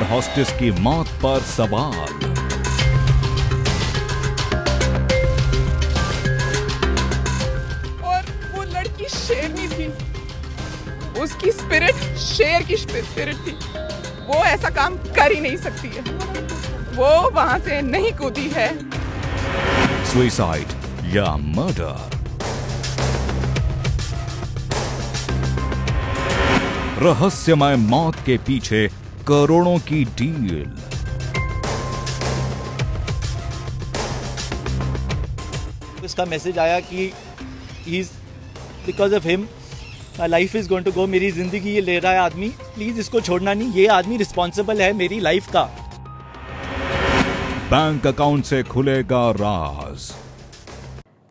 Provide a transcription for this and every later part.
Air hostess की मौत पर सवाल। और वो लड़की शेरनी थी, उसकी स्पिरिट शेर की स्पिरिट थी। वो ऐसा काम कर ही नहीं सकती है, वो वहां से नहीं कूदी है। सुसाइड या मर्डर, रहस्यमय मौत के पीछे करोड़ों की डील। इसका मैसेज आया कि because of him life is going to go, मेरी जिंदगी ये ले रहा है आदमी, प्लीज इसको छोड़ना नहीं, ये आदमी रिस्पॉन्सिबल है मेरी लाइफ का। बैंक अकाउंट से खुलेगा राज।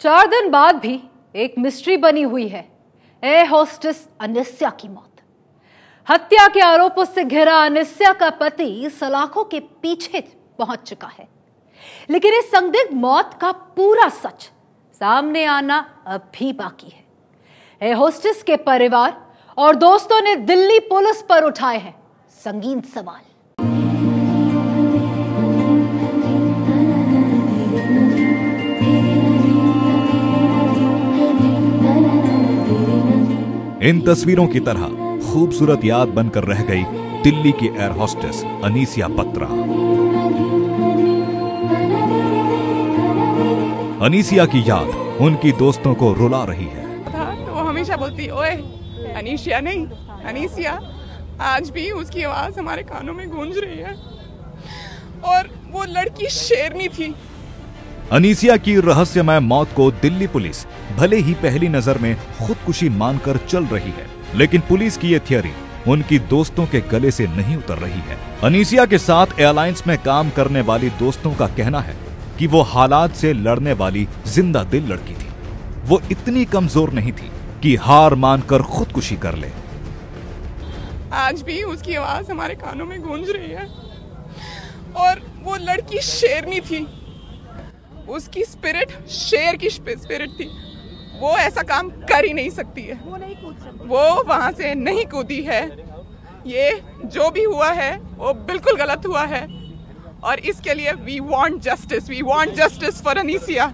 4 दिन बाद भी एक मिस्ट्री बनी हुई है एयर होस्टेस अनिस्या की मौत। हत्या के आरोपों से घिरा अनिस्या का पति सलाखों के पीछे पहुंच चुका है, लेकिन इस संदिग्ध मौत का पूरा सच सामने आना अब भी बाकी है। एयर होस्टेस के परिवार और दोस्तों ने दिल्ली पुलिस पर उठाए हैं संगीन सवाल। इन तस्वीरों की तरह खूबसूरत याद बनकर रह गई दिल्ली की एयर हॉस्टेस अनीसिया बत्रा। अनीसिया की याद उनकी दोस्तों को रुला रही है। तो वो हमेशा बोलती, ओए अनीसिया नहीं अनीसिया। आज भी उसकी आवाज हमारे कानों में गूंज रही है। और वो लड़की शेरनी थी। अनीसिया की रहस्यमय मौत को दिल्ली पुलिस भले ही पहली नजर में खुदकुशी मानकर चल रही है, लेकिन पुलिस की ये थियरी उनकी दोस्तों के गले से नहीं उतर रही है। अनीसिया के साथ एयरलाइंस में काम करने वाली दोस्तों का कहना है कि वो हालात से लड़ने वाली जिंदा दिल लड़की थी। वो इतनी कमजोर नहीं थी कि हार मानकर खुदकुशी कर ले। आज भी उसकी आवाज हमारे कानों में गूंज रही है। और वो लड़की शेरनी थी, उसकी स्पिरिट शेर की स्पिरिट थी। वो ऐसा काम कर ही नहीं सकती है, वो वहां से नहीं कूदी है। ये जो भी हुआ है वो बिल्कुल गलत हुआ है, और इसके लिए we want justice for Anisia.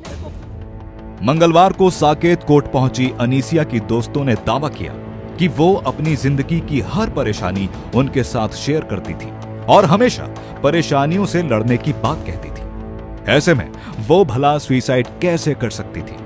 मंगलवार को साकेत कोर्ट पहुंची अनीसिया की दोस्तों ने दावा किया कि वो अपनी जिंदगी की हर परेशानी उनके साथ शेयर करती थी और हमेशा परेशानियों से लड़ने की बात कहती थी। ऐसे में वो भला सुसाइड कैसे कर सकती थी?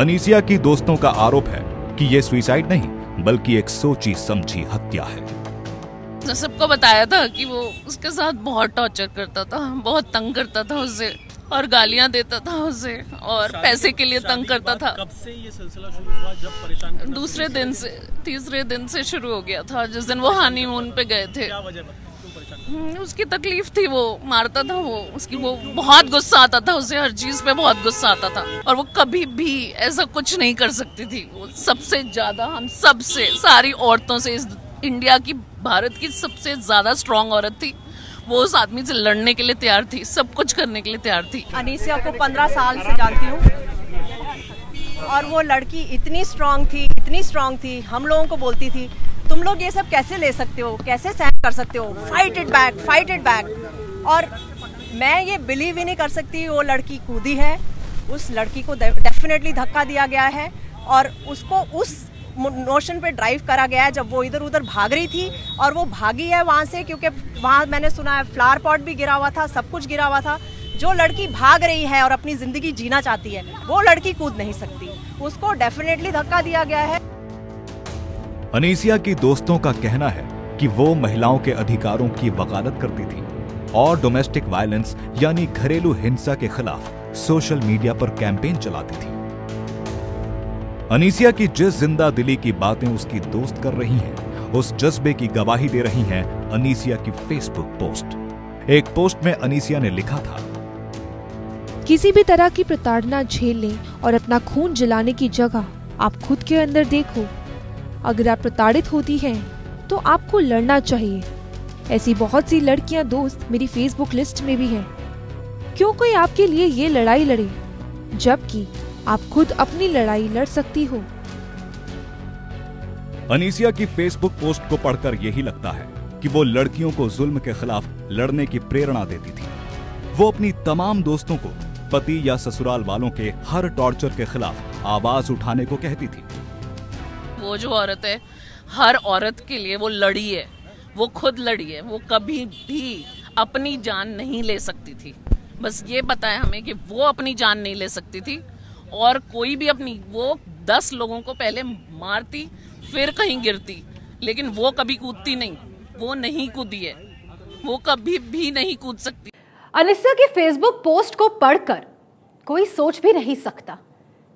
अनीसिया की दोस्तों का आरोप है कि ये सुसाइड नहीं बल्कि एक सोची समझी हत्या है। उसने सबको बताया था कि वो उसके साथ बहुत टॉर्चर करता था, बहुत तंग करता था उसे, और गालियां देता था उसे, और पैसे के लिए तंग करता था। कब से ये सिलसिला शुरू हुआ? जब परेशान दूसरे दिन से, तीसरे दिन से शुरू हो गया था, जिस दिन वो हनीमून पे गए थे। उसकी तकलीफ थी, वो मारता था, वो बहुत गुस्सा आता था, उसे हर चीज पे बहुत गुस्सा आता था, और वो कभी भी ऐसा कुछ नहीं कर सकती थी। वो सबसे ज्यादा, हम सबसे, सारी औरतों से, इस इंडिया की, भारत की सबसे ज्यादा स्ट्रांग औरत थी। वो उस आदमी से लड़ने के लिए तैयार थी, सब कुछ करने के लिए तैयार थी। अनीसिया को 15 साल से जानती हूँ, और वो लड़की इतनी स्ट्रांग थी। हम लोगों को बोलती थी, तुम लोग ये सब कैसे ले सकते हो, कैसे सहन कर सकते हो, फाइट इट बैक। और मैं ये बिलीव ही नहीं कर सकती वो लड़की कूदी है। उस लड़की को डेफिनेटली धक्का दिया गया है, और उसको उस नोशन पे ड्राइव करा गया है जब वो इधर उधर भाग रही थी, और वो भागी है वहाँ से, क्योंकि वहाँ मैंने सुना है फ्लावर पॉट भी गिरा हुआ था, सब कुछ गिरा हुआ था। जो लड़की भाग रही है और अपनी जिंदगी जीना चाहती है, वो लड़की कूद नहीं सकती, उसको डेफिनेटली धक्का दिया गया है। अनीसिया की दोस्तों का कहना है कि वो महिलाओं के अधिकारों की वकालत करती थी और डोमेस्टिक वायलेंस यानी घरेलू हिंसा के खिलाफ सोशल मीडिया पर कैंपेन चलाती थी। अनीसिया की जिस जिंदा दिली की बातें उसकी दोस्त कर रही हैं, उस जज्बे की गवाही दे रही हैं अनीसिया की फेसबुक पोस्ट। एक पोस्ट में अनीसिया ने लिखा था, किसी भी तरह की प्रताड़ना झेलने और अपना खून जलाने की जगह आप खुद के अंदर देखो। अगर आप प्रताड़ित होती हैं तो आपको लड़ना चाहिए। ऐसी बहुत सी लड़कियां दोस्त मेरी फेसबुक लिस्ट में भी हैं। क्यों कोई आपके लिए ये लड़ाई लड़े, जबकि आप खुद अपनी लड़ाई लड़ सकती हो। अनीसिया की फेसबुक पोस्ट को पढ़कर यही लगता है कि वो लड़कियों को जुल्म के खिलाफ लड़ने की प्रेरणा देती थी। वो अपनी तमाम दोस्तों को पति या ससुराल वालों के हर टॉर्चर के खिलाफ आवाज उठाने को कहती थी। वो जो औरत है, हर औरत के लिए वो लड़ी है, वो खुद लड़ी है, वो कभी भी अपनी जान नहीं ले सकती थी। बस ये पता है हमें कि वो अपनी जान नहीं ले सकती थी और कोई भी अपनी, वो 10 लोगों को पहले मारती फिर कहीं गिरती, लेकिन वो कभी कूदती नहीं, वो नहीं कूदी है, वो कभी भी नहीं कूद सकती। अनिस्सा की फेसबुक पोस्ट को पढ़कर कोई सोच भी नहीं सकता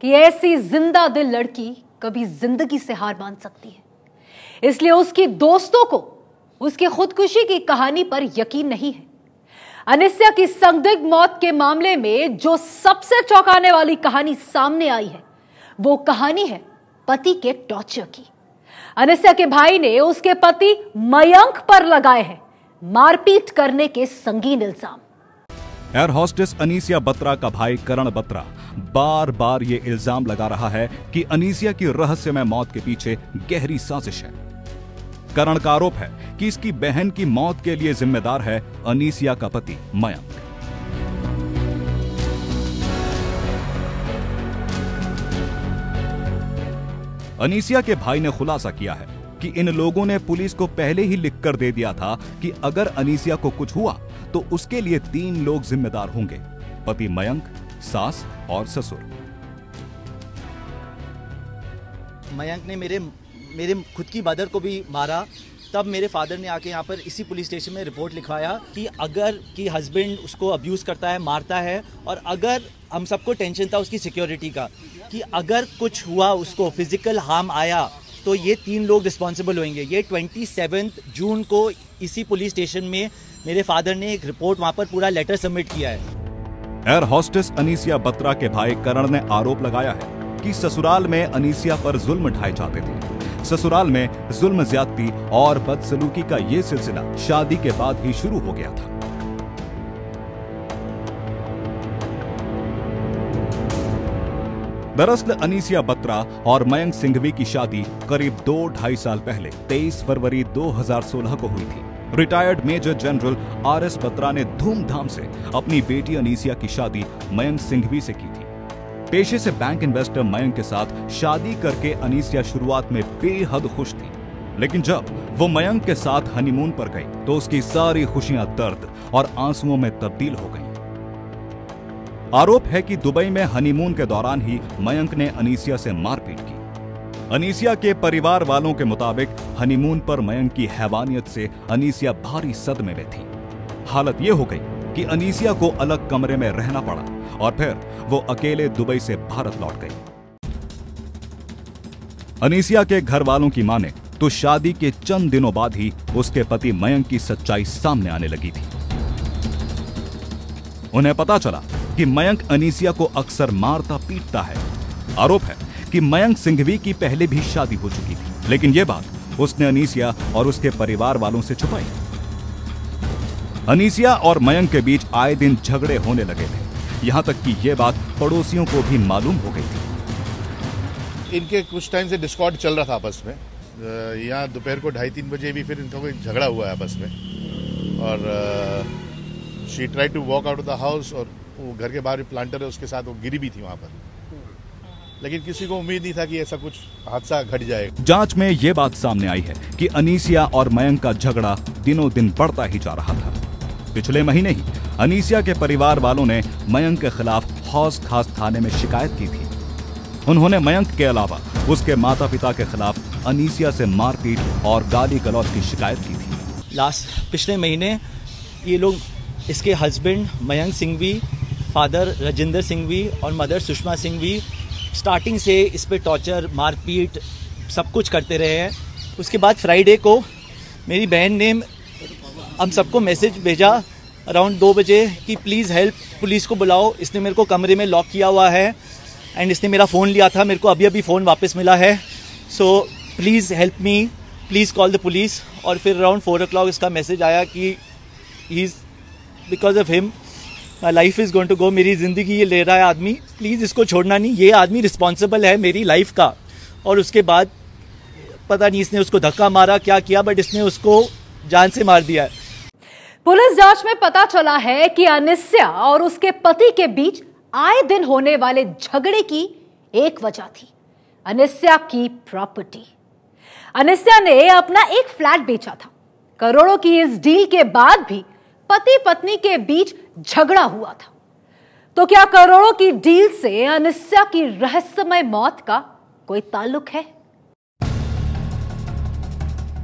कि ऐसी जिंदा दिल लड़की कभी जिंदगी से हार मान सकती है। इसलिए उसके दोस्तों को उसकी खुदकुशी की कहानी पर यकीन नहीं है। अनिस्सा की संदिग्ध मौत के मामले में जो सबसे चौंकाने वाली कहानी सामने आई है, वो कहानी है पति के टॉर्चर की। अनिस्सा के भाई ने उसके पति मयंक पर लगाए हैं मारपीट करने के संगीन इल्जाम। एयर हॉस्टेस अनिस्सिया बत्रा का भाई करण बत्रा बार बार ये इल्जाम लगा रहा है कि अनिस्सिया की रहस्यमय मौत के पीछे गहरी साजिश है। करण का आरोप है कि इसकी बहन की मौत के लिए जिम्मेदार है अनिस्सिया का पति मयंक। अनिस्सिया के भाई ने खुलासा किया है कि इन लोगों ने पुलिस को पहले ही लिखकर दे दिया था कि अगर अनिस्सिया को कुछ हुआ तो उसके लिए 3 लोग जिम्मेदार होंगे, पति मयंक, सास और ससुर। मयंक ने मेरे खुद की मदर को भी मारा, तब मेरे फादर ने आके यहाँ पर इसी पुलिस स्टेशन में रिपोर्ट लिखवाया कि अगर कि हस्बैंड उसको अब्यूज़ करता है, मारता है, और अगर हम सबको टेंशन था उसकी सिक्योरिटी का कि अगर कुछ हुआ, उसको फिजिकल हार्म आया तो ये 3 लोग रिस्पॉन्सिबल होंगे। ये 27 जून को इसी पुलिस स्टेशन में मेरे फादर ने एक रिपोर्ट, वहाँ पर पूरा लेटर सबमिट किया है। एयर हॉस्टेस अनिस्सिया बत्रा के भाई करण ने आरोप लगाया है कि ससुराल में अनिस्सिया पर जुल्म ढाए जाते थे। ससुराल में जुल्म, ज्यादती और बदसलूकी का ये सिलसिला शादी के बाद ही शुरू हो गया था। दरअसल अनिस्सिया बत्रा और मयंक सिंघवी की शादी करीब 2-2.5 साल पहले 23 फरवरी 2016 को हुई थी। Retired major general RS Batra ने धूमधाम से अपनी बेटी अनिस्सिया की शादी मयंक सिंघवी से की थी। पेशे से बैंक इन्वेस्टर मयंक के साथ शादी करके अनिस्सिया शुरुआत में बेहद खुश थी, लेकिन जब वो मयंक के साथ हनीमून पर गई तो उसकी सारी खुशियां दर्द और आंसुओं में तब्दील हो गईं। आरोप है कि दुबई में हनीमून के दौरान ही मयंक ने अनिस्सिया से मारपीट की। अनिस्सिया के परिवार वालों के मुताबिक हनीमून पर मयंक की हैवानियत से अनिस्सिया भारी सदमे में थी। हालत ये हो गई कि अनिस्सिया को अलग कमरे में रहना पड़ा और फिर वो अकेले दुबई से भारत लौट गई। अनिस्सिया के घर वालों की माने तो शादी के चंद दिनों बाद ही उसके पति मयंक की सच्चाई सामने आने लगी थी। उन्हें पता चला कि मयंक अनिस्सिया को अक्सर मारता पीटता है। आरोप है कि मयंक सिंघवी की पहले भी शादी हो चुकी थी, लेकिन यह बात उसने अनिस्सिया और उसके परिवार वालों से छुपाई। अनिस्सिया और मयंक के बीच आए दिन झगड़े होने लगे थे, यहाँ तक कि ये बात पड़ोसियों को भी मालूम हो गई थी। इनके कुछ टाइम से डिस्कॉर्ड चल रहा था आपस में। यहाँ दोपहर को 2:30-3 बजे भी फिर इनका कोई झगड़ा हुआ है आपस में, और she try to walk out of the house, और वो घर के बाहर प्लांटर है उसके साथ वो गिरी भी थी वहाँ पर, लेकिन किसी को उम्मीद नहीं था कि ऐसा कुछ हादसा घट जाएगा। जांच में ये बात सामने आई है कि अनिस्सिया और मयंक का झगड़ा दिनों दिन बढ़ता ही जा रहा था। पिछले महीने ही अनिस्सिया के परिवार वालों ने मयंक के खिलाफ हौस खास थाने में शिकायत की थी। उन्होंने मयंक के अलावा उसके माता पिता के खिलाफ अनिस्सिया से मारपीट और गाली गलौज की शिकायत की थी। पिछले महीने ये लोग, इसके हस्बैंड मयंक सिंघवी, फादर राजेंद्र सिंघवी और मदर सुषमा सिंघवी, स्टार्टिंग से इस पे टॉर्चर, मारपीट, सब कुछ करते रहे हैं। उसके बाद फ्राइडे को मेरी बहन ने हम सबको मैसेज भेजा अराउंड 2 बजे कि प्लीज़ हेल्प, पुलिस को बुलाओ, इसने मेरे को कमरे में लॉक किया हुआ है एंड इसने मेरा फ़ोन लिया था, मेरे को अभी अभी फ़ोन वापस मिला है, so please help me, please call the police. और फिर अराउंड 4 o'clock इसका मैसेज आया कि he is, because of him my life is going to go, मेरी ज़िंदगी ये ले रहा है आदमी, प्लीज़ इसको छोड़ना नहीं, ये आदमी रिस्पॉन्सिबल है मेरी लाइफ का। और उसके बाद पता नहीं इसने उसको धक्का मारा, क्या किया, बट इसने उसको जान से मार दिया है। पुलिस जांच में पता चला है कि अनिस्या और उसके पति के बीच आए दिन होने वाले झगड़े की एक वजह थी अनिस्या की प्रॉपर्टी। अनिस्या ने अपना एक फ्लैट बेचा था। करोड़ों की इस डील के बाद भी पति पत्नी के बीच झगड़ा हुआ था। तो क्या करोड़ों की डील से अनिस्या की रहस्यमय मौत का कोई ताल्लुक है?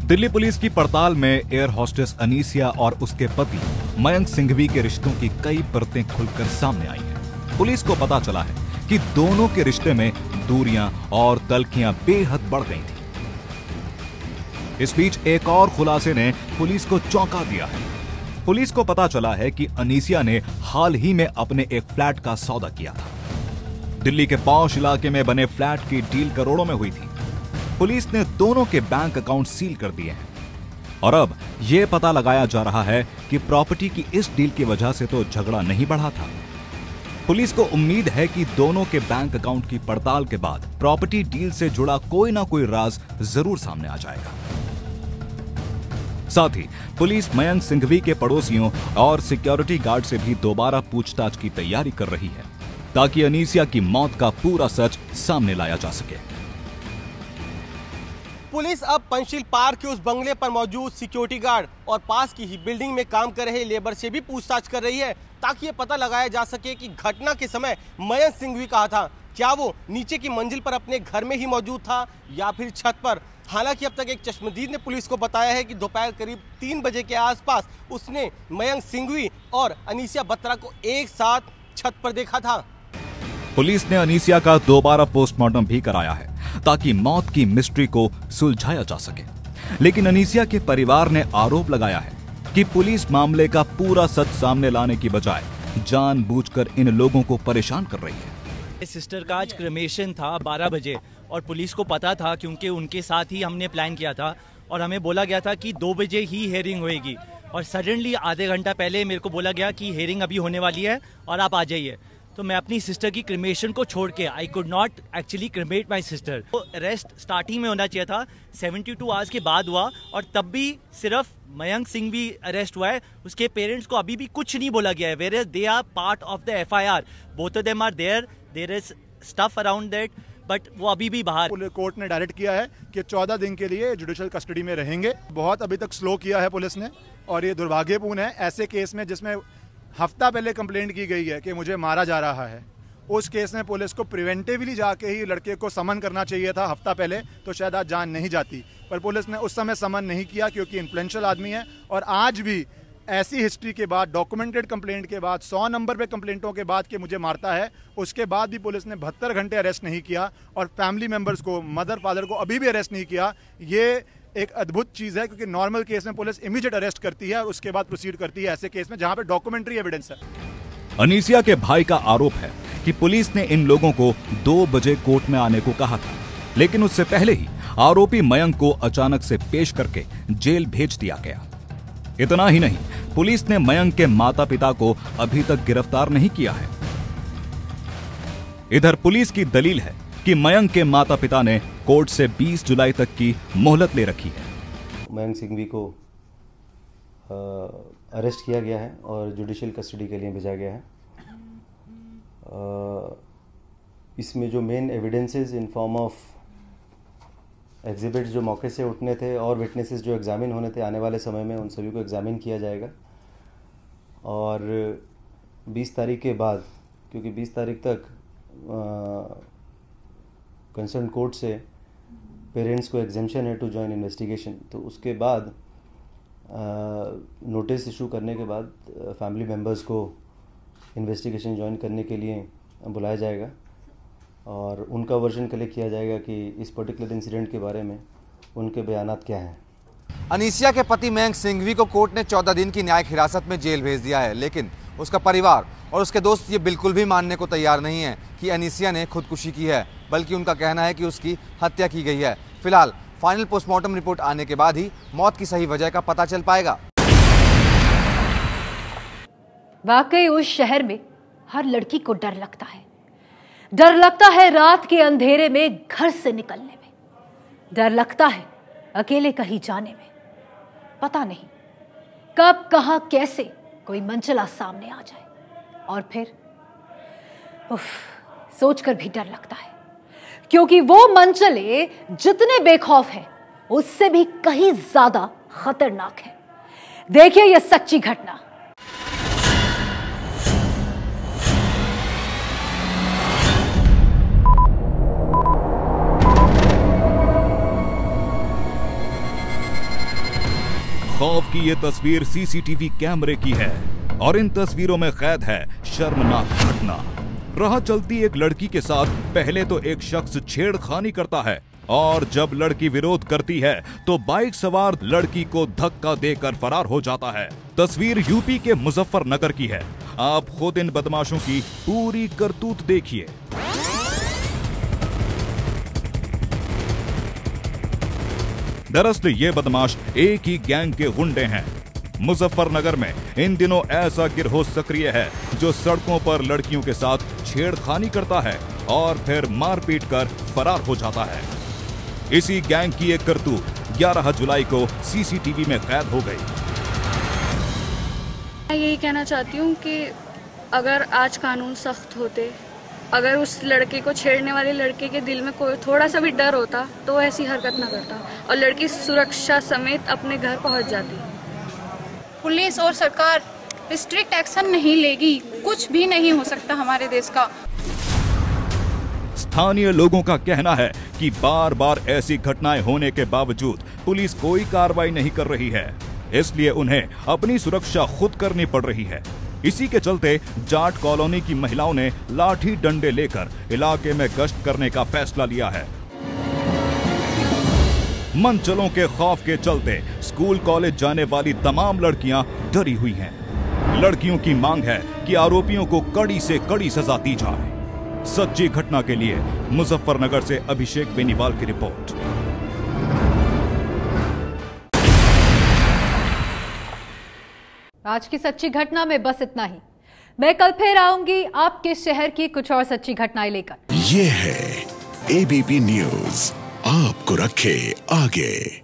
दिल्ली पुलिस की पड़ताल में एयर हॉस्टेस अनिस्या और उसके पति मयंक सिंघवी के रिश्तों की कई परतें खुलकर सामने आई हैं। पुलिस को पता चला है कि दोनों के रिश्ते में दूरियां और तल्खियां बेहद बढ़ गई थी। इस बीच एक और खुलासे ने पुलिस को चौंका दिया है। पुलिस को पता चला है कि अनिस्या ने हाल ही में अपने एक फ्लैट का सौदा किया था। दिल्ली के पौष इलाके में बने फ्लैट की डील करोड़ों में हुई थी। पुलिस ने दोनों के बैंक अकाउंट सील कर दिए हैं और अब यह पता लगाया जा रहा है कि प्रॉपर्टी की इस डील की वजह से तो झगड़ा नहीं बढ़ा था। पुलिस को उम्मीद है कि दोनों के बैंक अकाउंट की पड़ताल के बाद प्रॉपर्टी डील से जुड़ा कोई ना कोई राज जरूर सामने आ जाएगा। साथ ही पुलिस मयंक सिंघवी के पड़ोसियों और सिक्योरिटी गार्ड से भी दोबारा पूछताछ की तैयारी कर रही है ताकि अनिस्या की मौत का पूरा सच सामने लाया जा सके। पुलिस अब पंचशील पार्क के उस बंगले पर मौजूद सिक्योरिटी गार्ड और पास की ही बिल्डिंग में काम कर रहे लेबर से भी पूछताछ कर रही है ताकि ये पता लगाया जा सके कि घटना के समय मयंक सिंघवी कहाँ था। क्या वो नीचे की मंजिल पर अपने घर में ही मौजूद था या फिर छत पर? हालांकि अब तक एक चश्मदीद ने पुलिस को बताया है कि दोपहर करीब 3 बजे के आसपास उसने मयंक सिंघवी और अनिस्या बत्रा को एक साथ छत पर देखा था। पुलिस ने अनिस्या का दोबारा पोस्टमार्टम भी कराया है ताकि मौत की मिस्ट्री को सुलझाया जा सके। लेकिन अनिस्या के परिवार ने आरोप लगाया है कि पुलिस मामले का पूरा सच सामने लाने की बजाय जानबूझकर इन लोगों को परेशान कर रही है। सिस्टर का आज क्रेमेशन था 12 बजे और पुलिस को पता था क्योंकि उनके साथ ही हमने प्लान किया था और हमें बोला गया था कि 2 बजे ही हेयरिंग होगी और सडनली आधे घंटा पहले मेरे को बोला गया कि हेयरिंग अभी होने वाली है और आप आ जाइए। तो मैं अपनी सिस्टर की क्रिमेशन को छोड़ के I could not actually cremate my sister. तो रेस्ट स्टार्टिंग में होना चाहिए था, 72 आवर्स के बाद हुआ और तब भी सिर्फ मयंक सिंह भी अरेस्ट हुआ है। उसके पेरेंट्स को अभी भी कुछ नहीं बोला गया है। Where is they are part of the FIR, both of them are there, there is stuff around that, but वो अभी भी बाहर। कोर्ट ने डायरेक्ट किया है कि 14 दिन के लिए जुडिशल कस्टडी में रहेंगे। बहुत अभी तक स्लो किया है पुलिस ने और ये दुर्भाग्यपूर्ण है। ऐसे केस में जिसमें हफ्ता पहले कंप्लेंट की गई है कि मुझे मारा जा रहा है, उस केस में पुलिस को प्रिवेंटिवली जाके ही लड़के को समन करना चाहिए था हफ्ता पहले, तो शायद आज जान नहीं जाती। पर पुलिस ने उस समय समन नहीं किया क्योंकि इन्फ्लुएंशियल आदमी है और आज भी ऐसी हिस्ट्री के बाद, डॉक्यूमेंटेड कंप्लेंट के बाद, 100 नंबर पे कंप्लेंटों के बाद कि मुझे मारता है, उसके बाद भी पुलिस ने 72 घंटे अरेस्ट नहीं किया और फैमिली मेम्बर्स को, मदर फादर को अभी भी अरेस्ट नहीं किया। ये एक अद्भुत चीज है क्योंकि नॉर्मल केस में पुलिस इमीडिएट अरेस्ट करती है और उसके बाद प्रोसीड करती है ऐसे केस में जहां पे डॉक्यूमेंट्री एविडेंस है। अनिस्या के भाई का आरोप है कि पुलिस ने इन लोगों को 2 बजे कोर्ट में आने को कहा था, लेकिन उससे पहले ही आरोपी मयंक को अचानक से पेश करके जेल भेज दिया गया। इतना ही नहीं, पुलिस ने मयंक के माता पिता को अभी तक गिरफ्तार नहीं किया है। इधर पुलिस की दलील है कि मयंक के माता पिता ने कोर्ट से 20 जुलाई तक की मोहलत ले रखी है। मयंक सिंघवी को अरेस्ट किया गया है और जुडिशियल कस्टडी के लिए भेजा गया है। इसमें जो main evidences in form of exhibits जो मौके से उठने थे और विटनेसेस जो एग्जामिन होने थे आने वाले समय में, उन सभी को एग्जामिन किया जाएगा और 20 तारीख के बाद, क्योंकि 20 तारीख तक कंसर्न कोर्ट से पेरेंट्स को एग्जेम्पशन है टू जॉइन इन्वेस्टिगेशन, तो उसके बाद नोटिस इशू करने के बाद फैमिली मेम्बर्स को इन्वेस्टिगेशन जॉइन करने के लिए बुलाया जाएगा और उनका वर्जन कलेक्ट किया जाएगा कि इस पर्टिकुलर इंसिडेंट के बारे में उनके बयानात क्या हैं। अनिस्या के पति मयंक सिंघवी को कोर्ट ने 14 दिन की न्यायिक हिरासत में जेल भेज दिया है, लेकिन उसका परिवार और उसके दोस्त ये बिल्कुल भी मानने को तैयार नहीं है कि अनिस्या ने खुदकुशी की है, बल्कि उनका कहना है कि उसकी हत्या की गई है। फिलहाल फाइनल पोस्टमार्टम रिपोर्ट आने के बाद ही मौत की सही वजह का पता चल पाएगा। वाकई उस शहर में हर लड़की को डर लगता है। डर लगता है रात के अंधेरे में घर से निकलने में, डर लगता है अकेले कहीं जाने में। पता नहीं कब कहां कैसे कोई मंजिला सामने आ जाए। और फिर उफ, सोचकर भी डर लगता है, क्योंकि वो मंजिले जितने बेखौफ है उससे भी कहीं ज्यादा खतरनाक है। देखिए यह सच्ची घटना। खौफ की ये तस्वीर सीसीटीवी कैमरे की है और इन तस्वीरों में कैद है शर्मनाक घटना। राह चलती एक लड़की के साथ पहले तो एक शख्स छेड़खानी करता है और जब लड़की विरोध करती है तो बाइक सवार लड़की को धक्का देकर फरार हो जाता है। तस्वीर यूपी के मुजफ्फरनगर की है। आप खुद इन बदमाशों की पूरी करतूत देखिए। दरअसल ये बदमाश एक ही गैंग के गुंडे हैं। मुजफ्फरनगर में इन दिनों ऐसा गिरोह सक्रिय है जो सड़कों पर लड़कियों के साथ छेड़खानी करता है और फिर मारपीट कर फरार हो जाता है। इसी गैंग की एक करतूत 11 जुलाई को सीसीटीवी में कैद हो गई। मैं यही कहना चाहती हूँ कि अगर आज कानून सख्त होते, अगर उस लड़के को छेड़ने वाले लड़के के दिल में कोई थोड़ा सा भी डर होता तो ऐसी हरकत ना करता और लड़की सुरक्षा समेत अपने घर पहुँच जाती। पुलिस और सरकार स्ट्रिक्ट एक्शन नहीं लेगी, कुछ भी नहीं हो सकता हमारे देश का। स्थानीय लोगों का कहना है कि बार बार ऐसी घटनाएं होने के बावजूद पुलिस कोई कार्रवाई नहीं कर रही है, इसलिए उन्हें अपनी सुरक्षा खुद करनी पड़ रही है। इसी के चलते जाट कॉलोनी की महिलाओं ने लाठी डंडे लेकर इलाके में गश्त करने का फैसला लिया है। मनचलों के खौफ के चलते स्कूल कॉलेज जाने वाली तमाम लड़कियां डरी हुई हैं। लड़कियों की मांग है कि आरोपियों को कड़ी से कड़ी सजा दी जाए। सच्ची घटना के लिए मुजफ्फरनगर से अभिषेक बेनीवाल की रिपोर्ट। आज की सच्ची घटना में बस इतना ही। मैं कल फिर आऊंगी आपके शहर की कुछ और सच्ची घटनाएं लेकर। ये है एबीपी न्यूज, आपको रखे आगे।